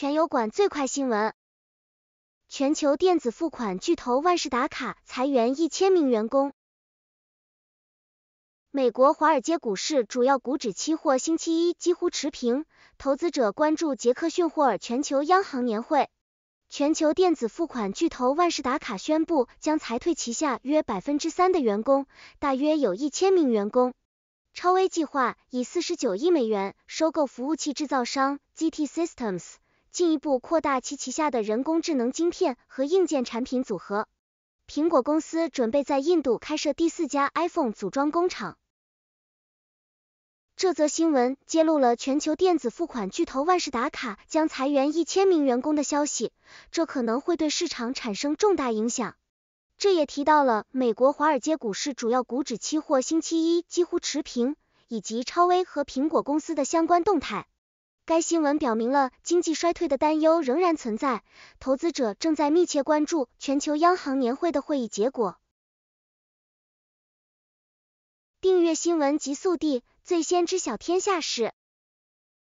全油管最快新闻：全球电子付款巨头万事达卡裁员1000名员工。美国华尔街股市主要股指期货星期一几乎持平，投资者关注杰克逊霍尔全球央行年会。全球电子付款巨头万事达卡宣布将裁退旗下约 3% 的员工，大约有1000名员工。超微计划以49亿美元收购服务器制造商 ZT Systems， 进一步扩大其旗下的人工智能晶片和硬件产品组合。苹果公司准备在印度开设第4家 iPhone 组装工厂。这则新闻揭露了全球电子付款巨头万事达卡将裁员1000名员工的消息，这可能会对市场产生重大影响。这也提到了美国华尔街股市主要股指期货星期一几乎持平，以及超微和苹果公司的相关动态。该新闻表明了经济衰退的担忧仍然存在，投资者正在密切关注全球央行年会的会议结果。订阅新闻极速递，最先知晓天下事。